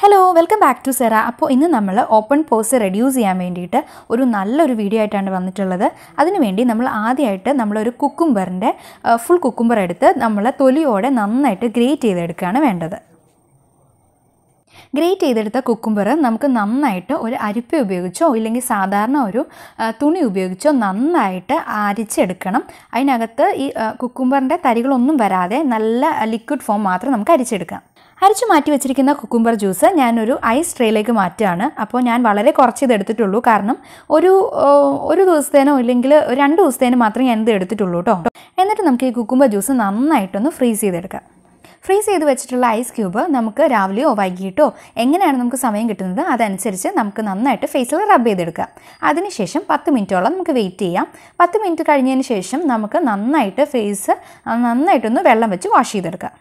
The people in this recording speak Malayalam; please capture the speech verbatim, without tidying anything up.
Hello, welcome back to Sarah. Now, we will open pose reduce this video. We will video. That's why we will use cucumber, full cucumber. We will grate it. Grate ചെയ്തെടുത്ത കുക്കുംബർ നമുക്ക് നന്നായിട്ട് ഒരു അരിപ്പ ഉപയോഗിച്ചോ അല്ലെങ്കിൽ സാധാരണ ഒരു തുണി ഉപയോഗിച്ചോ നന്നായിട്ട് അരിച്ചെടുക്കണം. അതിനകത്ത് ഈ കുക്കുംബറിന്റെ തരികളൊന്നും വരാതെ നല്ല ലിക്വിഡ് ഫോം മാത്രം നമുക്ക് അരിച്ചെടുക്കാം. അരിച്ചു മാറ്റി വെച്ചിരിക്കുന്ന കുക്കുംബർ ജ്യൂസ് ഞാൻ ഒരു ഐസ് ട്രേയിലേക്ക് മാറ്റാണ്. അപ്പോൾ ഞാൻ വളരെ കുറച്ച് ഇത് എടുത്തിട്ടുള്ളൂ. കാരണം ഒരു ഒരു ദിവസത്തേനോ അല്ലെങ്കിൽ രണ്ട് ദിവസത്തേനോ മാത്രം ഞാൻ ഇത് എടുത്തിട്ടുള്ളൂ ട്ടോ. എന്നിട്ട് നമുക്ക് ഈ കുക്കുംബർ ജ്യൂസ് നന്നായിട്ടൊന്ന് ഫ്രീസ് ചെയ്തെടുക്കാം. Freeze ചെയ്തു വെച്ചിട്ടുള്ള ഐസ് ക്യൂബ് നമുക്ക് രാവിലെയോ വൈകിട്ടോ എങ്ങനെയാണ് നമുക്ക് സമയം കിട്ടുന്നത് അതനുസരിച്ച് നമുക്ക് നന്നായിട്ട് ഫേസിൽ റബ്ബ് ചെയ്തെടുക്കാം. അതിനുശേഷം പത്ത് മിനിറ്റോളം നമുക്ക് വെയിറ്റ് ചെയ്യാം. പത്ത് മിനിറ്റ് കഴിഞ്ഞതിന് ശേഷം നമുക്ക് നന്നായിട്ട് ഫേസ് നന്നായിട്ടൊന്ന് വെള്ളം വെച്ച് വാഷ് ചെയ്തെടുക്കാം.